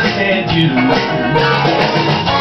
understand you.